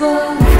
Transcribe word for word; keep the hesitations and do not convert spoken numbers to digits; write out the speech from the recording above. impossible.